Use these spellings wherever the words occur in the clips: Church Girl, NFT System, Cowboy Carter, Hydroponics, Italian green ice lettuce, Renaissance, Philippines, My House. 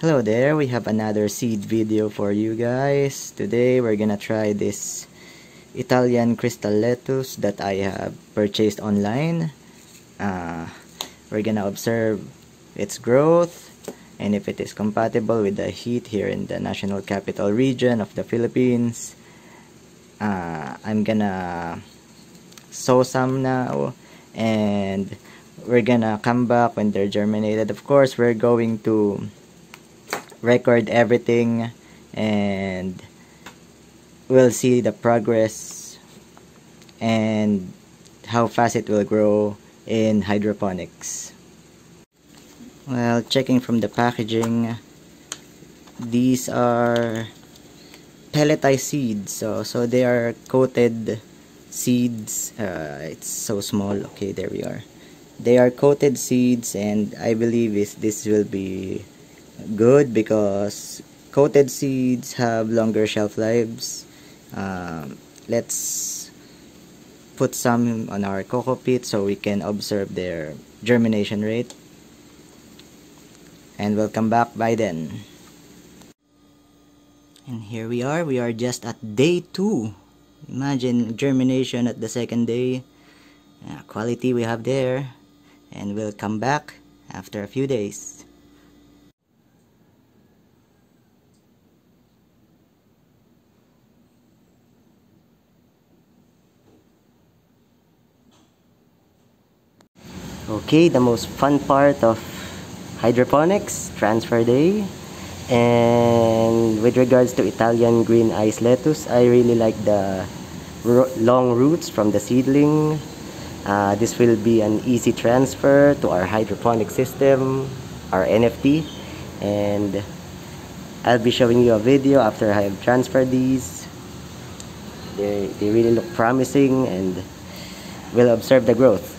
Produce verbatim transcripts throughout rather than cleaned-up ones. Hello there, we have another seed video for you guys. Today we're gonna try this Italian crystal lettuce that I have purchased online. Uh, we're gonna observe its growth and if it is compatible with the heat here in the national capital region of the Philippines. Uh, I'm gonna sow some now and we're gonna come back when they're germinated. Of course, we're going to record everything and we'll see the progress and how fast it will grow in hydroponics. Well, checking from the packaging, these are pelletized seeds, so so they are coated seeds. Uh, it's so small. Okay, there we are. They are coated seeds, and I believe is this will be good because coated seeds have longer shelf lives. Um, let's put some on our coco pit so we can observe their germination rate, and we'll come back by then. And here we are, we are just at day two. Imagine germination at the second day. Uh, quality we have there, and we'll come back after a few days. Okay, the most fun part of hydroponics, transfer day. And with regards to Italian green ice lettuce, I really like the long roots from the seedling. Uh, this will be an easy transfer to our hydroponic system, our N F T. And I'll be showing you a video after I have transferred these. They, they really look promising, and we'll observe the growth.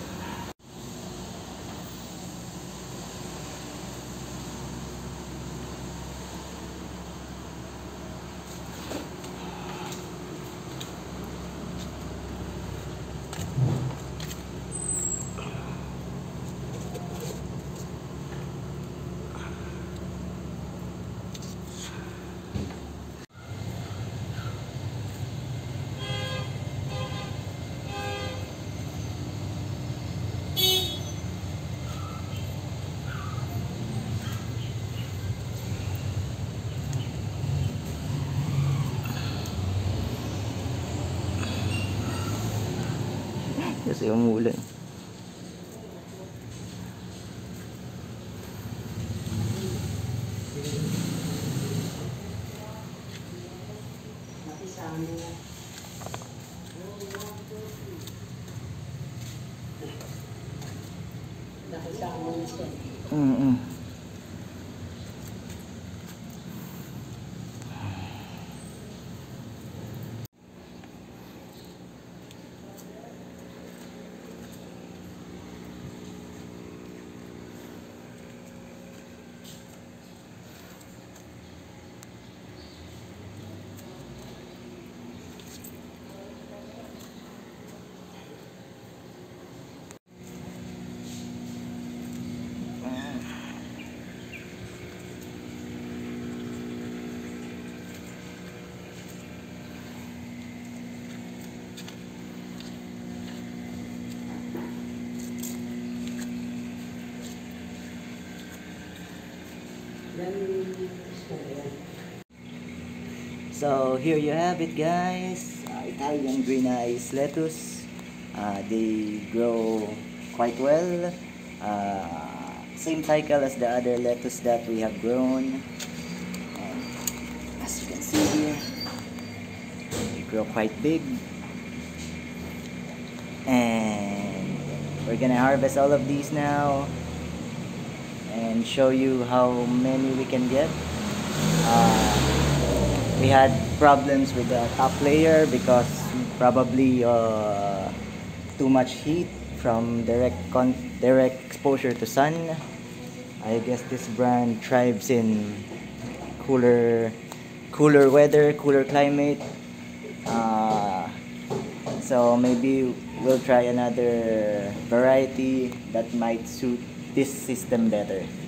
Kasi umuulan. Mm-mm. So here you have it, guys. Uh, Italian green ice lettuce. Uh, they grow quite well. Uh, same cycle as the other lettuce that we have grown. And as you can see here, they grow quite big. And we're gonna harvest all of these now and show you how many we can get. Uh, We had problems with the top layer because probably uh, too much heat from direct con direct exposure to sun. I guess this brand thrives in cooler cooler weather, cooler climate. Uh, so maybe we'll try another variety that might suit this system better.